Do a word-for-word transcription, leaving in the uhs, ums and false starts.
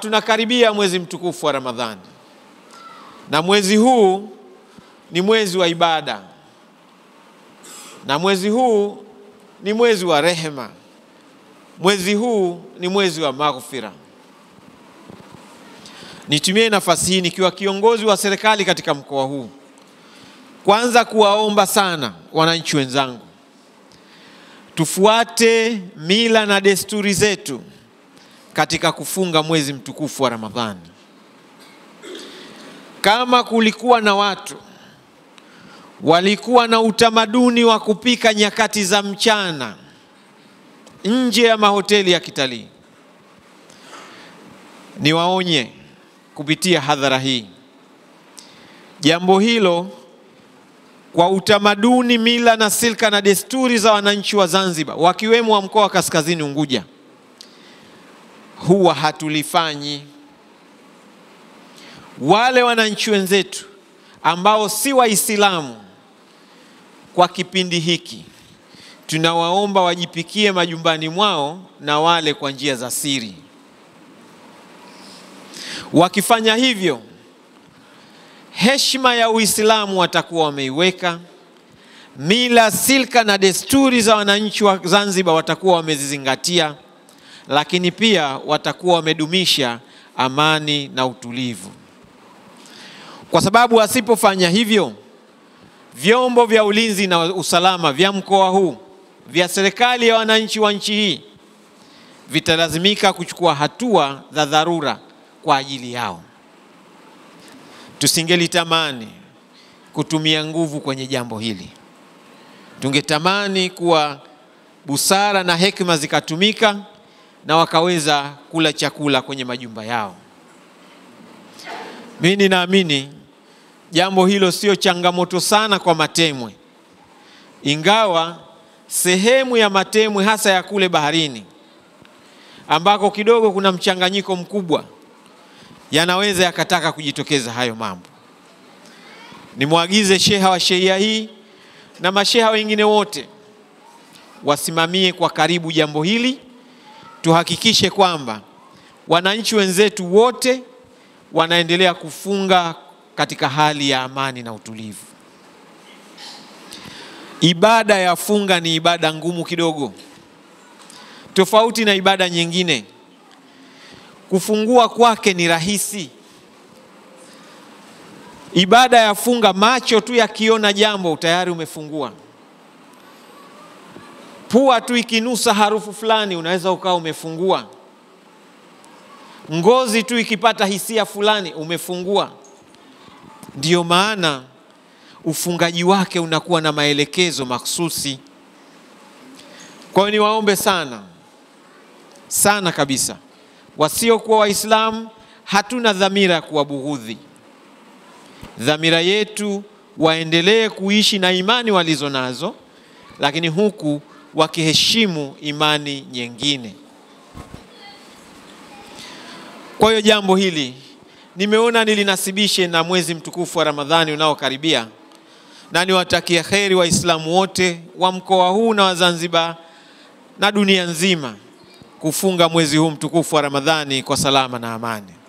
Tunakaribia mwezi mtukufu wa Ramadhani. Na mwezi huu ni mwezi wa ibada. Na mwezi huu ni mwezi wa rehema. Mwezi huu ni mwezi wa maghfira. Nitumie nafasi hii nikiwa kiongozi wa serikali katika mkoa huu, kwanza kuwaomba sana wananchi wenzangu, tufuate mila na desturi zetu katika kufunga mwezi mtukufu wa Ramadhani. Kama kulikuwa na watu walikuwa na utamaduni wa kupika nyakati za mchana nje ya mahoteli ya kitalii, niwaonye kupitia hadhara hii, jambo hilo kwa utamaduni, mila na silka na desturi za wananchi wa Zanzibar, wakiwemo wa mkoa wa Kaskazini Unguja, huwa hatulifanyi. Wale wananchi wenzetu ambao si Waislamu, kwa kipindi hiki tunawaomba wajipikie majumbani mwao na wale kwa njia za siri. Wakifanya hivyo, heshima ya Uislamu watakuwa wameiweka, mila, silka na desturi za wananchi wa Zanzibar watakuwa wamezizingatia, lakini pia watakuwa wamedumisha amani na utulivu. Kwa sababu wasipofanya hivyo, vyombo vya ulinzi na usalama vya mkoa huu, vya serikali ya wananchi wa nchi hii, vitalazimika kuchukua hatua za dharura kwa ajili yao. Tusingelitamani kutumia nguvu kwenye jambo hili. Tungetamani kuwa busara na hekima zikatumika na wakaweza kula chakula kwenye majumba yao. Mimi naamini jambo hilo sio changamoto sana kwa Matemwe, ingawa sehemu ya Matemwe hasa ya kule baharini ambako kidogo kuna mchanganyiko mkubwa, yanaweza yakataka kujitokeza hayo mambo. Nimwagize sheha wa shehia hii na masheha wengine wote wasimamie kwa karibu jambo hili, tuhakikishe kwamba wananchi wenzetu wote wanaendelea kufunga katika hali ya amani na utulivu. Ibada ya funga ni ibada ngumu kidogo, tofauti na ibada nyingine. Kufungua kwake ni rahisi. Ibada ya funga, macho tu yakiona jambo tayari umefungua. Pua tu ikinusa harufu fulani unaweza ukawa umefungua. Ngozi tu ikipata hisia fulani umefungua. Ndiyo maana ufungaji wake unakuwa na maelekezo maksusi. Kwa hiyo niwaombe sana sana kabisa, wasiokuwa Waislamu hatuna dhamira ya kuwabughudhi. Dhamira yetu waendelee kuishi na imani walizo nazo, lakini huku wakiheshimu imani nyingine. Kwa hiyo jambo hili nimeona nilinasibishe na mwezi mtukufu wa Ramadhani unaokaribia, na niwatakie kheri Waislamu wote wa mkoa huu na wa Zanzibar na dunia nzima kufunga mwezi huu mtukufu wa Ramadhani kwa salama na amani.